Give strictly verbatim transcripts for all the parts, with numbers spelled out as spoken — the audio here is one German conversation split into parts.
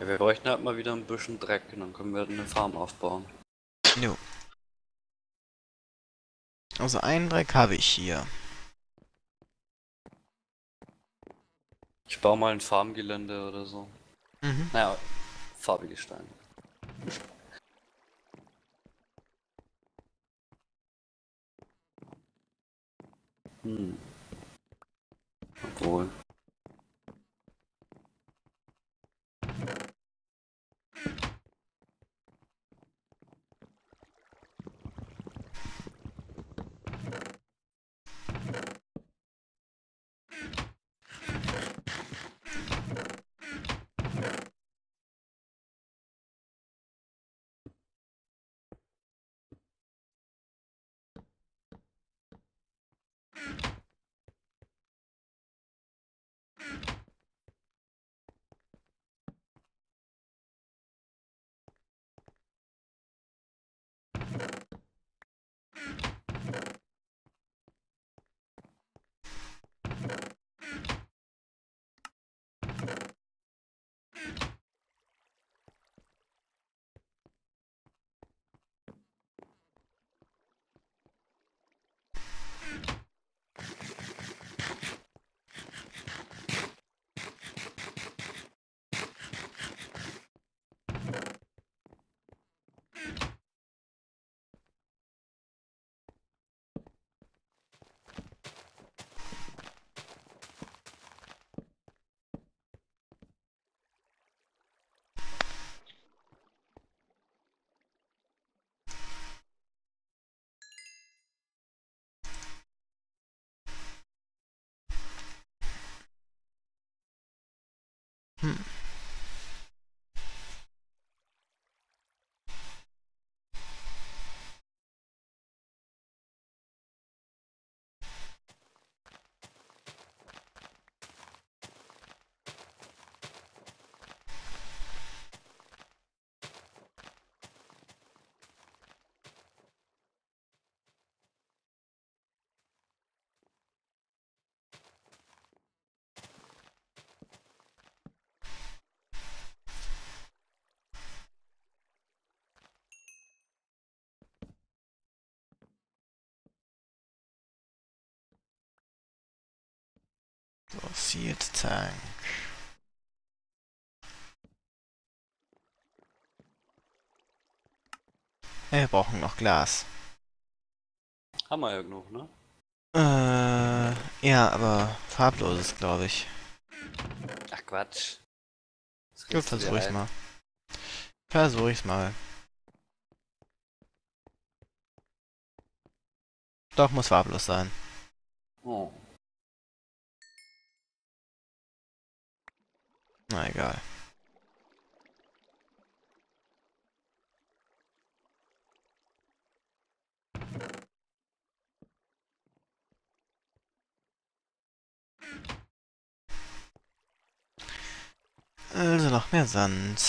Ja, wir bräuchten halt mal wieder ein bisschen Dreck und dann können wir eine Farm aufbauen. Jo. Also einen Dreck habe ich hier. Ich baue mal ein Farmgelände oder so. Mhm. Naja, farbige Steine. Hm. Obwohl. Hm. So, Seed Tank. Wir brauchen noch Glas. Haben wir ja genug, ne? Äh, ja, aber farbloses, glaube ich. Ach Quatsch. Gut, versuch ich's mal. Versuch ich's mal. Doch, muss farblos sein. Oh. Na egal. Also noch mehr Sand.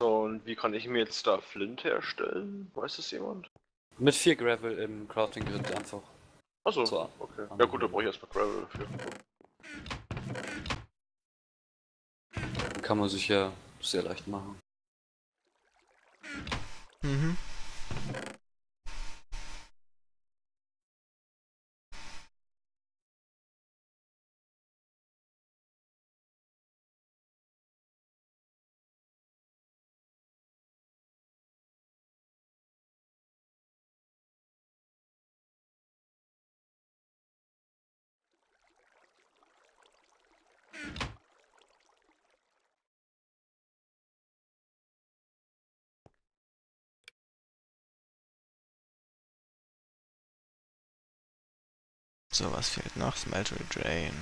So, und wie kann ich mir jetzt da Flint herstellen? Weiß das jemand? Mit viel Gravel im Crafting Grid einfach. Achso, so, okay. Ja gut, da brauche ich erstmal Gravel dafür. Kann man sich ja sehr leicht machen. Mhm. So, was fehlt noch? Smeltery Drain.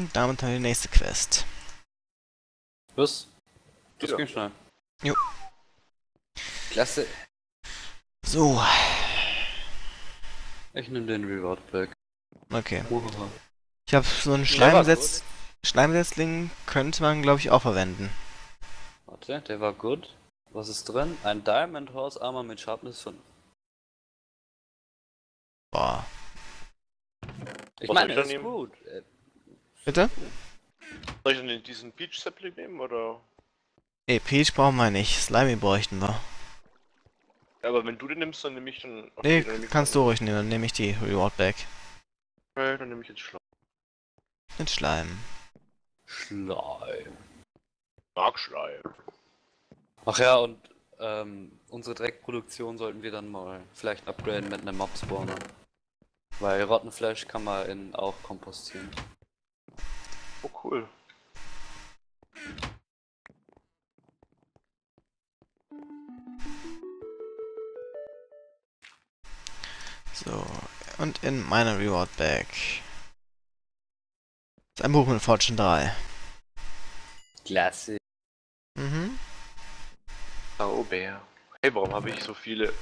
Und damit haben wir die nächste Quest. Was? Das ja. Ging schnell. Jo. Klasse. So. Ich nehme den Reward Pack. Okay. Ich habe so einen Schleimsetz... Schleimsetzling könnte man, glaube ich, auch verwenden. Warte, der war gut. Was ist drin? Ein Diamond Horse Armor mit Sharpness fünf. Boah. Ich Was meine, das ist nehmen? Gut. Äh, Bitte? Soll ich denn diesen Peach Sapling nehmen, oder? Ne, Peach brauchen wir nicht. Slimy bräuchten wir. Ja, aber wenn du den nimmst, dann nehme ich dann... Ne, kannst du ruhig nehmen, dann nehme ich die Reward Back. Okay, dann nehme ich jetzt Schleim. Den Schleim. Schleim. Mag Schleim. Ach ja, und ähm, unsere Dreckproduktion sollten wir dann mal vielleicht upgraden mit einem Mob-Spawner. Weil Rottenfleisch kann man in auch kompostieren. Oh cool. So, und in meiner Reward Bag ist ein Buch mit Fortune drei. Klasse. Mhm. Oh, Bär. Hey, warum habe ich so viele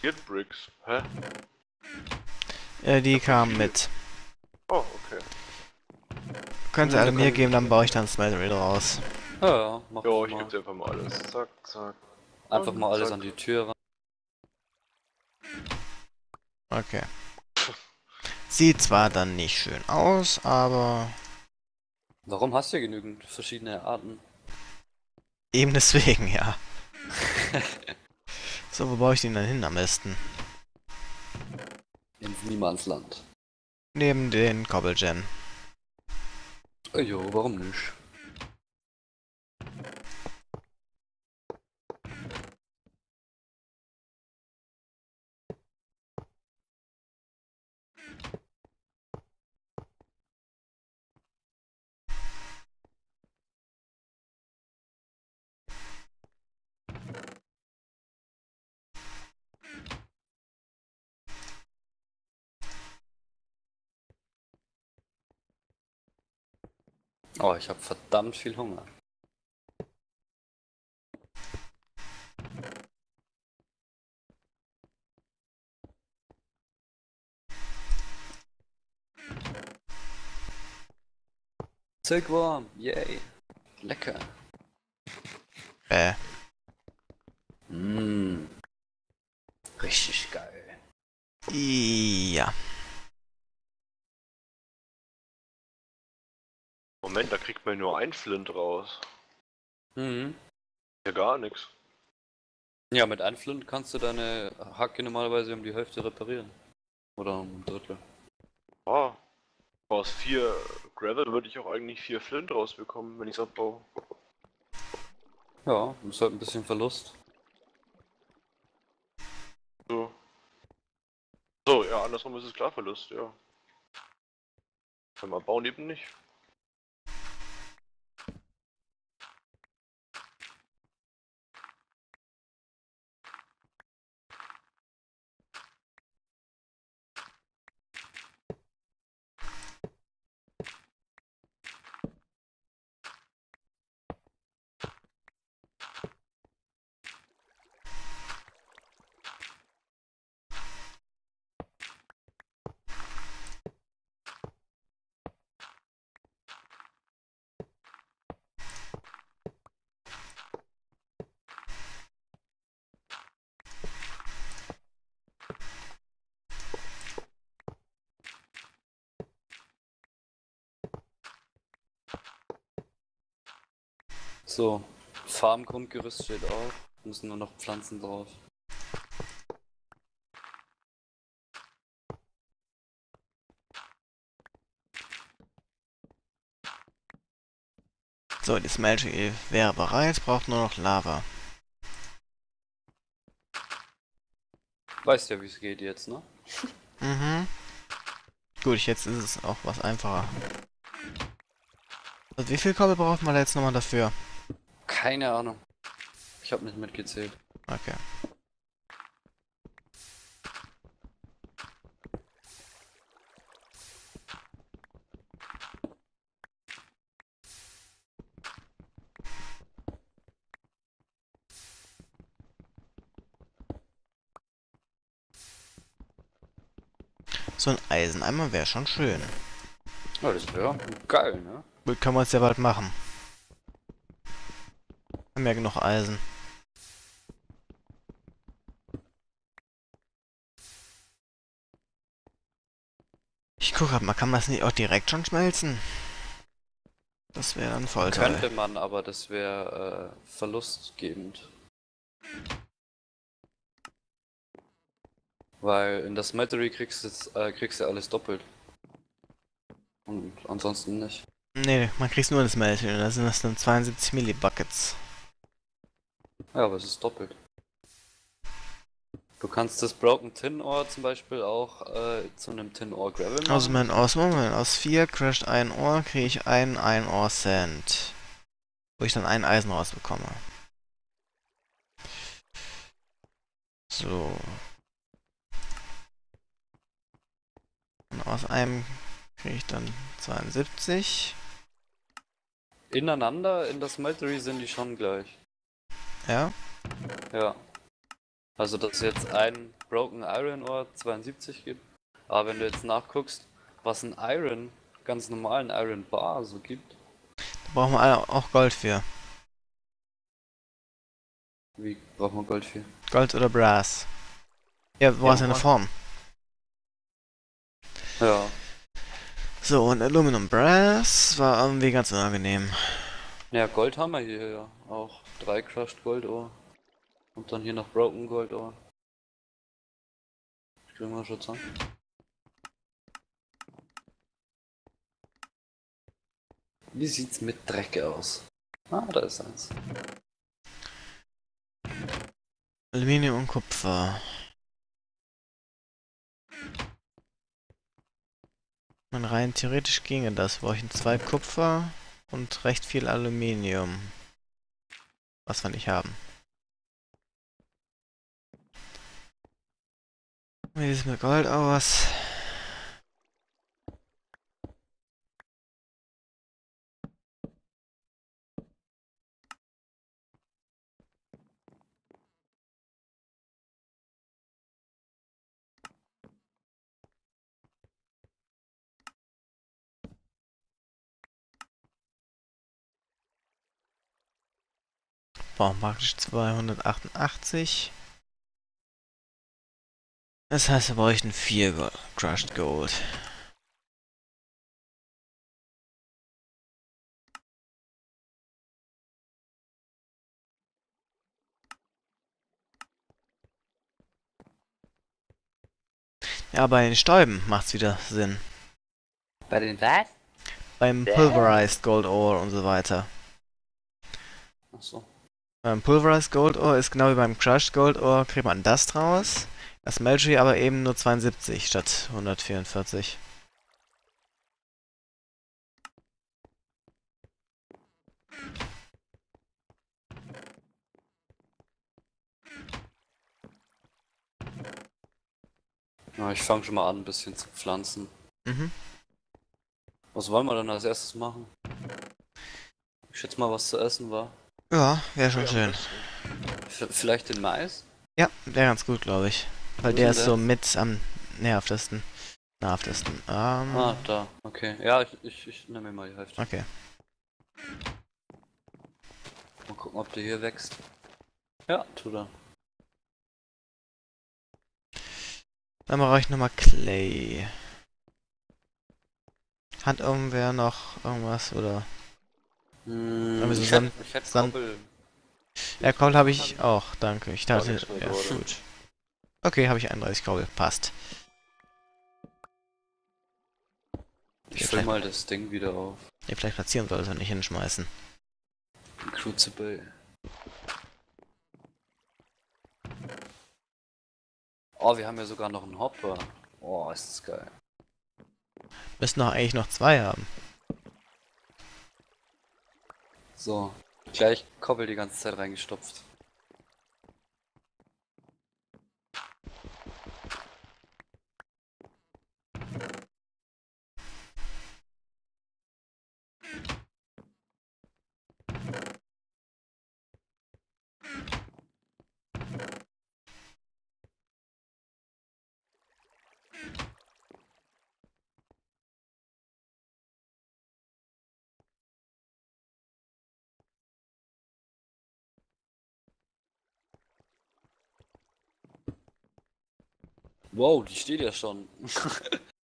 Guild Bricks? Hä? Ja, die kamen mit. Oh, okay. Könnt ihr alle mir geben, dann baue ich dann Smeltery draus. Ja, ja, mach jo, ich mal. Gebe einfach mal alles. Zack, zack. Einfach mal alles zack. An die Tür ran. Okay. Sieht zwar dann nicht schön aus, aber... Warum hast du ja genügend verschiedene Arten? Eben deswegen, ja. So, wo baue ich den dann hin am besten? Ins Niemandsland. Neben den Cobblegen. Oh jo, warum nicht? Oh, ich habe verdammt viel Hunger. Silkworm, yay. Lecker. Äh. Mmm. Richtig geil. Ja. Moment, da kriegt man nur ein Flint raus. Mhm. Ja, gar nichts. Ja, mit einem Flint kannst du deine Hacke normalerweise um die Hälfte reparieren. Oder um ein Drittel. Ah. Aus vier Gravel würde ich auch eigentlich vier Flint rausbekommen, wenn ich es abbaue. Ja, ist halt ein bisschen Verlust. So. So, ja, andersrum ist es klar Verlust, ja. Beim Abbauen eben nicht. So, Farmgrundgerüst steht auf, müssen nur noch Pflanzen drauf. So, die Smeltery wäre bereit, braucht nur noch Lava. Weißt ja, wie es geht jetzt, ne? Mhm. Gut, jetzt ist es auch was einfacher. Und wie viel Kohle braucht man jetzt nochmal dafür? Keine Ahnung. Ich habe nicht mitgezählt. Okay. So ein Eiseneimer wäre schon schön. Ja, das wäre geil, ne? Gut, können wir uns ja bald machen. Wir haben ja genug Eisen. Ich gucke mal, kann man das nicht auch direkt schon schmelzen? Das wäre dann voll toll. Könnte man, aber das wäre äh, verlustgebend. Weil in der Smeltery kriegst du äh, kriegst du alles doppelt. Und ansonsten nicht. Nee, man kriegt nur das Melting und da sind das dann zweiundsiebzig Millibuckets. Ja, aber es ist doppelt. Du kannst das Broken Tin Ore zum Beispiel auch äh, zu einem Tin Ore Gravel machen. Also mein aus Moment, aus vier crasht ein Ore, kriege ich einen ein Ore Sand. Wo ich dann ein Eisen rausbekomme. So. Und aus einem kriege ich dann zweiundsiebzig. Ineinander, in der Smeltery sind die schon gleich. Ja? Ja. Also dass jetzt ein Broken Iron Ore zweiundsiebzig gibt. Aber wenn du jetzt nachguckst, was ein Iron, ganz normalen Iron Bar so gibt. Da brauchen wir alle auch Gold für. Wie brauchen wir Gold für? Gold oder Brass. Ja, du brauchst ja eine Form. Ja. So, und Aluminum Brass war irgendwie ganz unangenehm. Ja, Gold haben wir hier ja auch. Drei Crushed Gold Ore. Und dann hier noch Broken Gold Ore. Ich will mal schon sagen. Wie sieht's mit Dreck aus? Ah, da ist eins. Aluminium und Kupfer. Man rein theoretisch ginge das. Wir brauchen zwei Kupfer und recht viel Aluminium. Was wir nicht haben. Wie sieht es mit Gold aus? Brauchen praktisch zweihundertachtundachtzig. Das heißt, wir bräuchten vier Crushed Gold. Ja, bei den Stäuben macht's wieder Sinn. Bei den was? Beim Pulverized Gold Ore und so weiter. Ach so. Beim Pulverized Gold Ore ist genau wie beim Crushed Gold Ore, kriegt man das draus. Das Smeltery aber eben nur zweiundsiebzig statt hundertvierundvierzig. Na, ich fange schon mal an, ein bisschen zu pflanzen. Mhm. Was wollen wir denn als erstes machen? Ich schätze mal, was zu essen war. Ja, wäre schon ja, schön. Vielleicht den Mais? Ja, wäre ganz gut, glaube ich. Weil der ist der? so mit am nervtesten. Nervtesten. Ähm ah, da. Okay. Ja, ich, ich, ich nehme mir mal die Hälfte. Okay. Mal gucken, ob der hier wächst. Ja, tu da. Dann brauche ich nochmal Clay. Hat irgendwer noch irgendwas, oder? Hm, ich Sand, hätte, ich hätte Sand... Koppel. Ja, Koppel habe ich auch, danke. Ich dachte, oh, ja, wurde. gut. Okay, habe ich einunddreißig Kabel, passt. Ich fülle mal das Ding wieder auf. Ja, vielleicht platzieren sollte und nicht hinschmeißen. Crucible. Oh, wir haben ja sogar noch einen Hopper. Oh, ist das geil. Müssen doch eigentlich noch zwei haben. So, gleich Koppel die ganze Zeit reingestopft. Wow, die steht ja schon.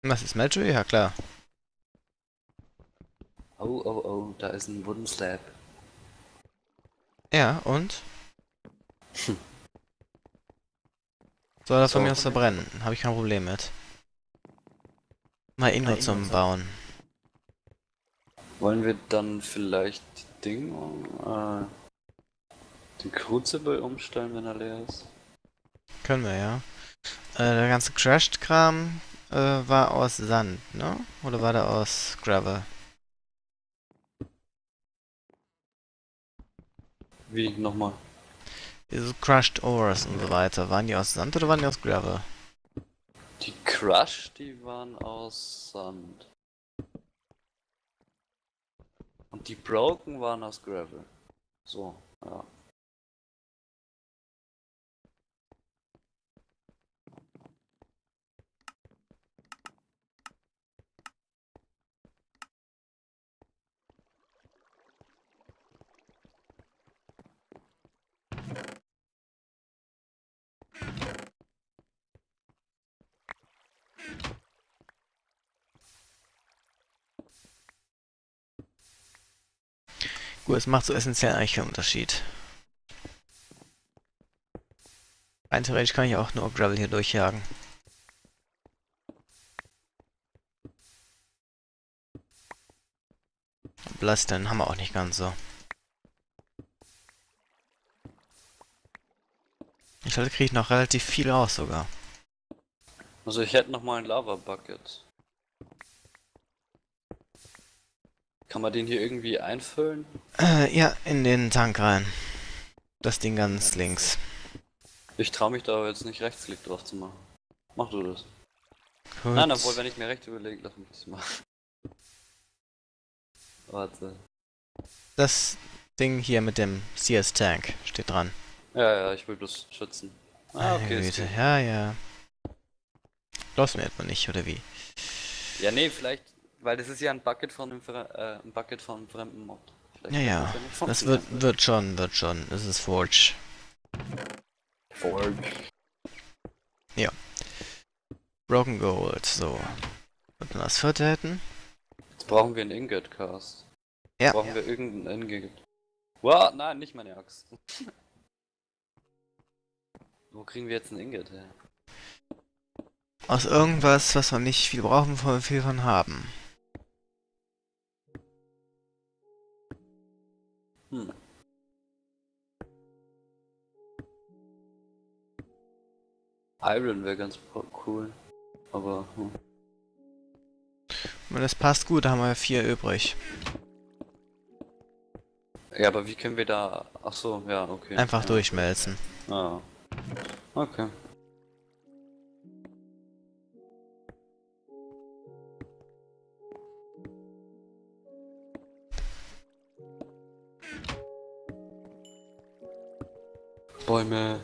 Was ist Magic? Ja klar. Oh, oh, oh, da ist ein Wooden Slab. Ja, und? Hm. Soll das so, von mir aus verbrennen? Habe ich kein Problem mit. Mal Ingo zum Bauen. Wollen wir dann vielleicht Ding um, äh, den Crucible umstellen, wenn er leer ist? Können wir, ja. Äh, der ganze Crashed-Kram äh, war aus Sand, ne? Oder war der aus Gravel? Wie nochmal? So Crushed Ores und so weiter. Waren die aus Sand oder waren die aus Gravel? Die Crushed, die waren aus Sand. Und die Broken waren aus Gravel. So, ja. Gut, es macht so essentiell eigentlich keinen Unterschied. Rein theoretisch kann ich auch nur Gravel hier durchjagen. Blast, dann haben wir auch nicht ganz so. Ich glaube, da kriege ich noch relativ viel raus sogar. Also ich hätte noch mal ein Lava-Bucket. Kann man den hier irgendwie einfüllen? Äh, ja, in den Tank rein. Das Ding ganz links. Ich traue mich da aber jetzt nicht Rechtsklick drauf zu machen. Mach du das. Gut. Nein, obwohl, wenn ich mir rechts überlege, lass mich das machen. Warte. Das Ding hier mit dem C S-Tank steht dran. Ja, ja, ich will bloß schützen. Ah, okay. Meine Güte. Ja, ja. Glaubst du mir etwa nicht, oder wie? Ja, nee, vielleicht... Weil das ist ja ein Bucket von einem, äh, ein Bucket von einem fremden Mod. Vielleicht ja, ja. Das, das wird, wird schon, wird schon. Das ist Forge. Forge. Ja. Broken Gold, so. Und das vierte hätten. Jetzt brauchen wir einen Ingot-Cast. Ja. Brauchen ja. wir irgendeinen Ingot. Wow, nein, nicht meine Axt. Wo kriegen wir jetzt einen Ingot her? Aus irgendwas, was wir nicht viel brauchen, wo wir viel von haben. Hm. Iron wäre ganz cool, aber... Hm. Das passt gut, da haben wir vier übrig. Ja, aber wie können wir da... Ach so, ja, okay. Einfach ja. durchschmelzen. Ah, okay. Bäume.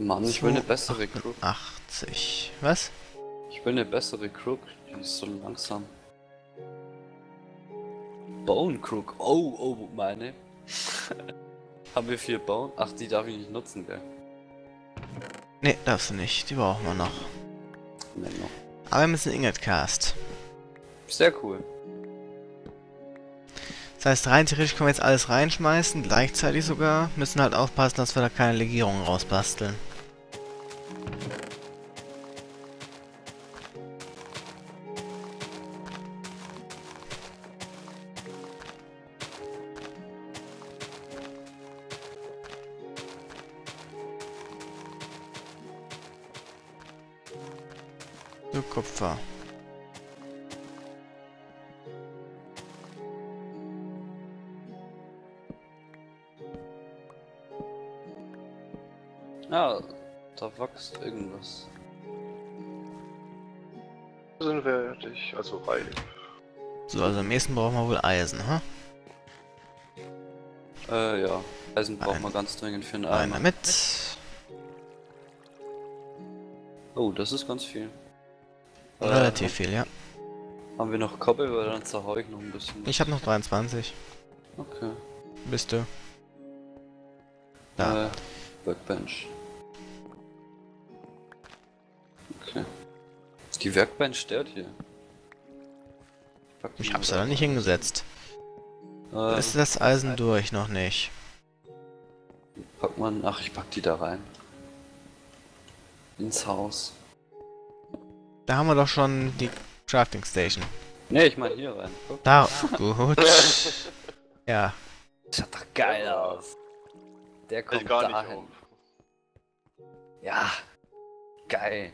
Mann, ich will eine bessere Crook. achtzig. Was? Ich will eine bessere Crook, die ist so langsam. Bone Crook. Oh, oh, meine. Haben wir vier Bone? Ach, die darf ich nicht nutzen, gell? Ne, darfst du nicht. Die brauchen wir noch. Nee, noch. Aber wir müssen Ingot Cast. Sehr cool. Das heißt, rein theoretisch können wir jetzt alles reinschmeißen, gleichzeitig sogar. Müssen halt aufpassen, dass wir da keine Legierungen rausbasteln. So, Kupfer. Ah, da wächst irgendwas. Sind wir fertig, also reif. So, also am nächsten brauchen wir wohl Eisen, ha? Äh, ja. Eisen brauchen wir ganz dringend für einen Eimer. Eimer mit. Oh, das ist ganz viel. Relativ äh, viel, ja. Haben wir noch Koppel, weil dann zerhau ich noch ein bisschen. Ich habe noch dreiundzwanzig. Okay. Bist du? Da. Äh, Workbench. Okay. Die Workbench stört hier. Ich hab's da nicht hingesetzt. Ähm, ist das Eisen durch? Noch nicht. Packt man. Ach, ich pack die da rein. Ins Haus. Da haben wir doch schon die Crafting Station. Ne, ich meine hier rein. Guck. Da, gut. Ja. Das schaut doch geil aus. Der kommt da hin. Um. Ja. Geil.